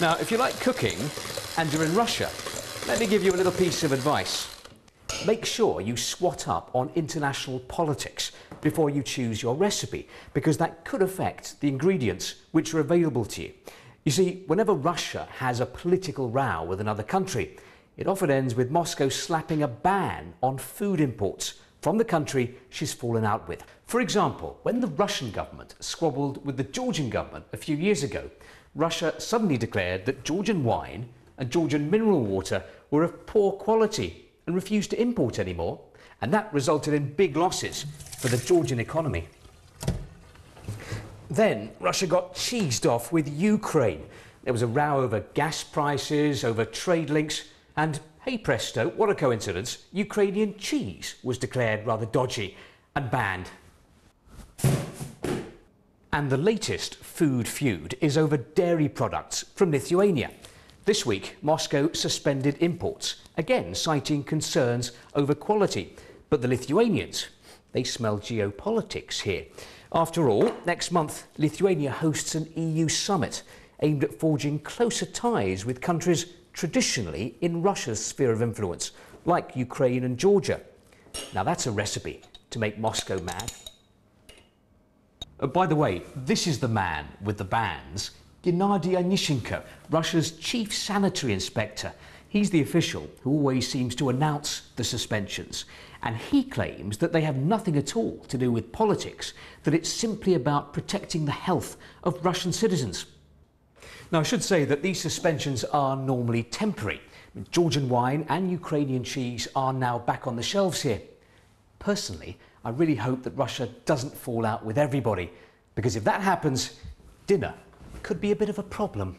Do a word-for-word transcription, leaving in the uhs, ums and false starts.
Now, if you like cooking and you're in Russia, let me give you a little piece of advice. Make sure you swat up on international politics before you choose your recipe, because that could affect the ingredients which are available to you. You see, whenever Russia has a political row with another country, it often ends with Moscow slapping a ban on food imports from the country she's fallen out with. For example, when the Russian government squabbled with the Georgian government a few years ago, Russia suddenly declared that Georgian wine and Georgian mineral water were of poor quality and refused to import anymore, and that resulted in big losses for the Georgian economy. Then Russia got cheesed off with Ukraine. There was a row over gas prices, over trade links, and hey presto, what a coincidence, Ukrainian cheese was declared rather dodgy and banned. And the latest food feud is over dairy products from Lithuania. This week, Moscow suspended imports, again citing concerns over quality. But the Lithuanians, they smell geopolitics here. After all, next month, Lithuania hosts an E U summit aimed at forging closer ties with countries traditionally in Russia's sphere of influence, like Ukraine and Georgia. Now that's a recipe to make Moscow mad. Uh, by the way, this is the man with the bans, Gennady Anishchenko, Russia's chief sanitary inspector. He's the official who always seems to announce the suspensions. And he claims that they have nothing at all to do with politics, that it's simply about protecting the health of Russian citizens. Now, I should say that these suspensions are normally temporary. Georgian wine and Ukrainian cheese are now back on the shelves here. Personally, I really hope that Russia doesn't fall out with everybody, because if that happens, dinner could be a bit of a problem.